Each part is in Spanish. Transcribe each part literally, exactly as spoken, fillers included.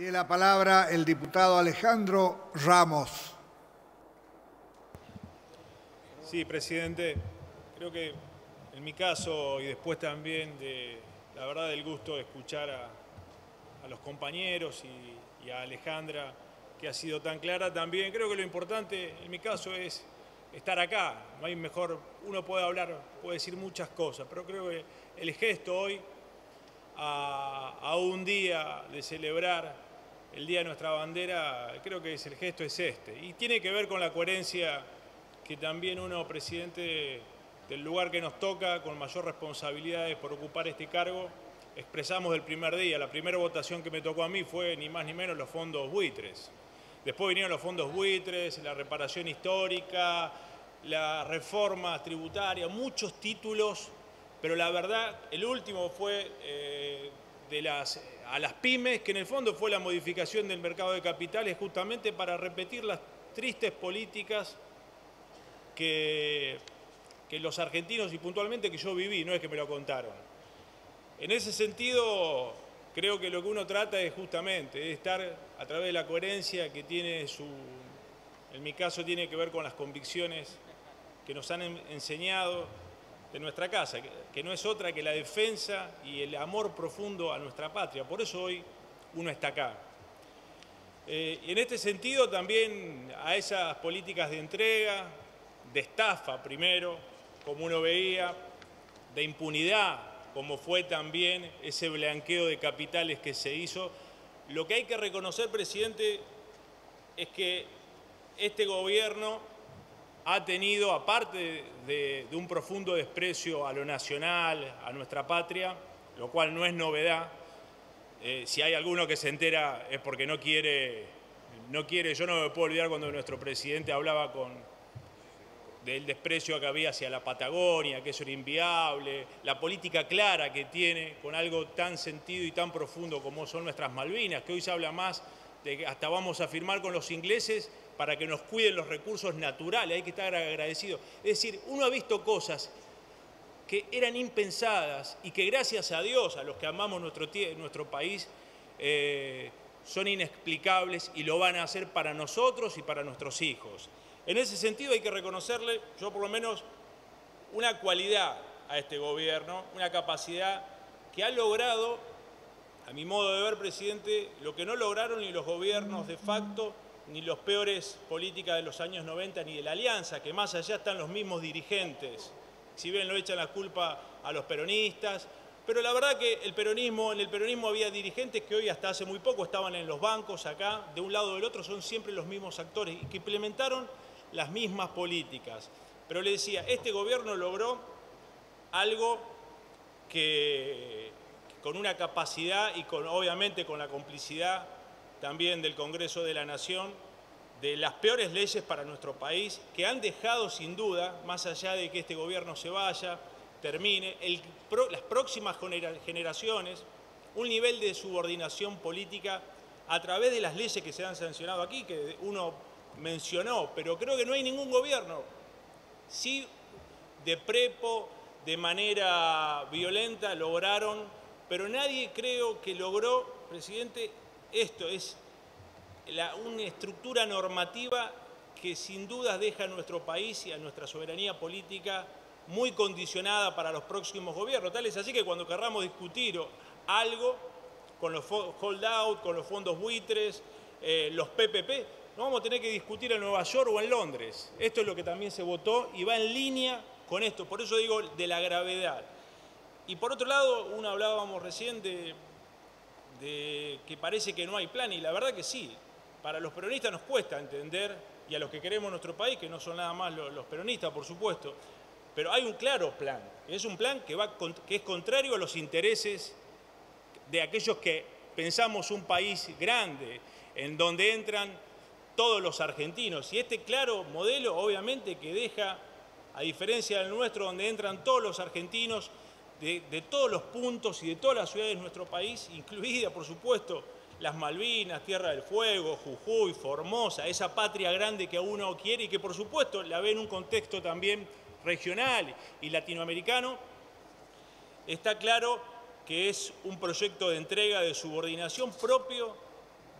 Tiene la palabra el diputado Alejandro Ramos. Sí, presidente. Creo que en mi caso y después también de la verdad del gusto de escuchar a, a los compañeros y, y a Alejandra, que ha sido tan clara también. Creo que lo importante en mi caso es estar acá. No hay mejor, uno puede hablar, puede decir muchas cosas, pero creo que el gesto hoy a, a un día de celebrar el Día de Nuestra Bandera, creo que es, el gesto es este. Y tiene que ver con la coherencia que también uno, presidente, del lugar que nos toca, con mayor responsabilidades por ocupar este cargo, expresamos el primer día. La primera votación que me tocó a mí fue ni más ni menos los fondos buitres. Después vinieron los fondos buitres, la reparación histórica, las reformas tributarias, muchos títulos, pero la verdad, el último fue eh, de las, a las pymes, que en el fondo fue la modificación del mercado de capitales justamente para repetir las tristes políticas que, que los argentinos y puntualmente que yo viví, no es que me lo contaron. En ese sentido, creo que lo que uno trata es justamente de estar a través de la coherencia que tiene su... En mi caso tiene que ver con las convicciones que nos han enseñado de nuestra casa, que no es otra que la defensa y el amor profundo a nuestra patria. Por eso hoy uno está acá. Eh, y en este sentido también a esas políticas de entrega, de estafa primero, como uno veía, de impunidad, como fue también ese blanqueo de capitales que se hizo. Lo que hay que reconocer, presidente, es que este gobierno ha tenido, aparte de, de un profundo desprecio a lo nacional, a nuestra patria, lo cual no es novedad. Eh, si hay alguno que se entera es porque no quiere, no quiere. Yo no me puedo olvidar cuando nuestro presidente hablaba con... del desprecio que había hacia la Patagonia, que eso era inviable, la política clara que tiene con algo tan sentido y tan profundo como son nuestras Malvinas, que hoy se habla más de que hasta vamos a firmar con los ingleses para que nos cuiden los recursos naturales, hay que estar agradecidos. Es decir, uno ha visto cosas que eran impensadas y que gracias a Dios, a los que amamos nuestro, nuestro país, eh, son inexplicables y lo van a hacer para nosotros y para nuestros hijos. En ese sentido hay que reconocerle, yo por lo menos, una cualidad a este gobierno, una capacidad que ha logrado, a mi modo de ver, presidente, lo que no lograron ni los gobiernos de facto, ni los peores políticas de los años noventa, ni de la Alianza, que más allá están los mismos dirigentes. Si bien lo echan la culpa a los peronistas, pero la verdad que el peronismo, en el peronismo había dirigentes que hoy hasta hace muy poco estaban en los bancos acá, de un lado o del otro, son siempre los mismos actores y que implementaron las mismas políticas. Pero le decía, este gobierno logró algo que con una capacidad y con, obviamente con la complicidad también del Congreso de la Nación, de las peores leyes para nuestro país, que han dejado sin duda, más allá de que este gobierno se vaya, termine, el, pro, las próximas generaciones, un nivel de subordinación política a través de las leyes que se han sancionado aquí, que uno mencionó, pero creo que no hay ningún gobierno, sí de prepo, de manera violenta lograron, pero nadie creo que logró, presidente, esto es la, una estructura normativa que sin dudas deja a nuestro país y a nuestra soberanía política muy condicionada para los próximos gobiernos. Tal es así que cuando querramos discutir algo con los hold-out, con los fondos buitres, eh, los P P P, no vamos a tener que discutir en Nueva York o en Londres. Esto es lo que también se votó y va en línea con esto. Por eso digo de la gravedad. Y por otro lado, uno hablábamos recién de, de que parece que no hay plan. Y la verdad que sí. Para los peronistas nos cuesta entender, y a los que queremos nuestro país, que no son nada más los, los peronistas, por supuesto. Pero hay un claro plan. Es un plan que, va, que es contrario a los intereses de aquellos que pensamos un país grande, en donde entran todos los argentinos. Y este claro modelo, obviamente, que deja, a diferencia del nuestro, donde entran todos los argentinos de, de todos los puntos y de todas las ciudades de nuestro país, incluida, por supuesto, las Malvinas, Tierra del Fuego, Jujuy, Formosa, esa patria grande que uno quiere y que, por supuesto, la ve en un contexto también regional y latinoamericano, está claro que es un proyecto de entrega, de subordinación propio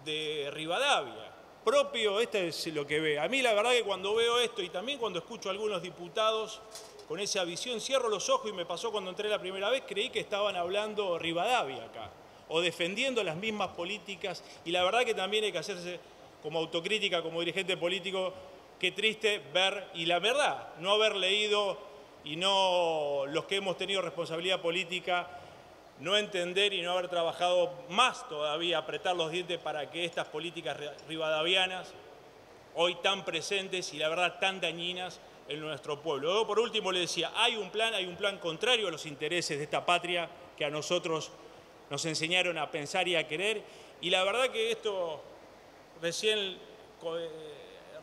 de Rivadavia. Propio, este es lo que ve. A mí la verdad que cuando veo esto y también cuando escucho a algunos diputados con esa visión, cierro los ojos y me pasó cuando entré la primera vez, creí que estaban hablando Rivadavia acá, o defendiendo las mismas políticas, y la verdad que también hay que hacerse como autocrítica, como dirigente político, qué triste ver, y la verdad, no haber leído y no los que hemos tenido responsabilidad política, no entender y no haber trabajado más todavía, apretar los dientes para que estas políticas rivadavianas, hoy tan presentes y la verdad tan dañinas en nuestro pueblo. Yo por último le decía, hay un plan, hay un plan contrario a los intereses de esta patria que a nosotros nos enseñaron a pensar y a querer, y la verdad que esto, recién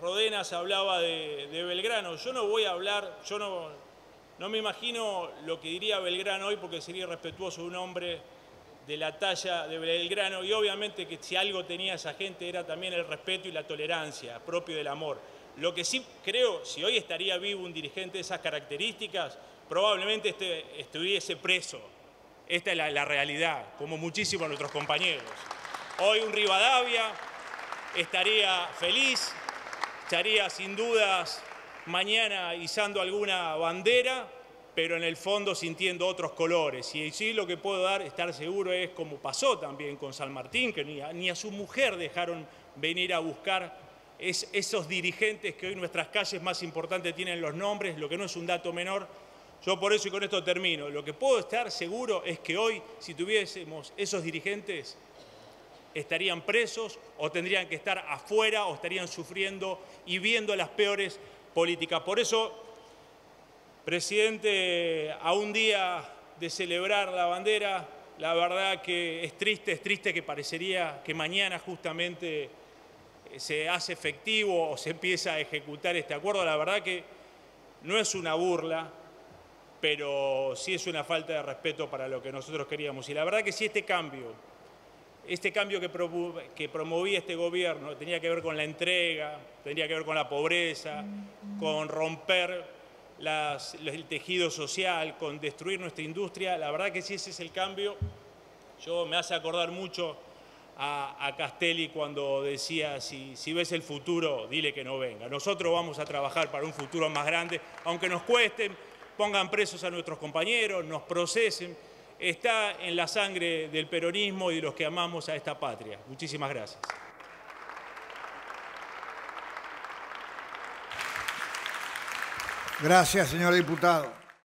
Rodenas hablaba de, de Belgrano, yo no voy a hablar, yo no, no me imagino lo que diría Belgrano hoy porque sería irrespetuoso un hombre de la talla de Belgrano, y obviamente que si algo tenía esa gente era también el respeto y la tolerancia propio del amor. Lo que sí creo, si hoy estaría vivo un dirigente de esas características, probablemente este, estuviese preso. Esta es la, la realidad, como muchísimos de nuestros compañeros. Hoy un Rivadavia estaría feliz, estaría sin dudas mañana izando alguna bandera, pero en el fondo sintiendo otros colores. Y sí, lo que puedo dar, estar seguro, es como pasó también con San Martín, que ni a, ni a su mujer dejaron venir a buscar. Es esos dirigentes que hoy nuestras calles más importantes tienen los nombres, lo que no es un dato menor. Yo por eso y con esto termino. Lo que puedo estar seguro es que hoy, si tuviésemos esos dirigentes, estarían presos o tendrían que estar afuera o estarían sufriendo y viendo las peores políticas. Por eso, presidente, a un día de celebrar la bandera, la verdad que es triste, es triste que parecería que mañana justamente se hace efectivo o se empieza a ejecutar este acuerdo. La verdad que no es una burla, pero sí es una falta de respeto para lo que nosotros queríamos. Y la verdad que sí este cambio, este cambio que, que promovía este gobierno tenía que ver con la entrega, tenía que ver con la pobreza, con romper las, el tejido social, con destruir nuestra industria. La verdad que sí ese es el cambio. Yo me hace acordar mucho a Castelli cuando decía, si, si ves el futuro, dile que no venga. Nosotros vamos a trabajar para un futuro más grande, aunque nos cuesten, pongan presos a nuestros compañeros, nos procesen. Está en la sangre del peronismo y de los que amamos a esta patria. Muchísimas gracias. Gracias, señor diputado.